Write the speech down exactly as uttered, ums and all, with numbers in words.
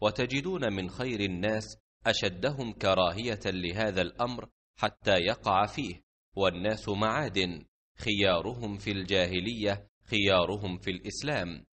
وتجدون من خير الناس أشدهم كراهية لهذا الأمر حتى يقع فيه، والناس معادن، خيارهم في الجاهلية خيارهم في الإسلام،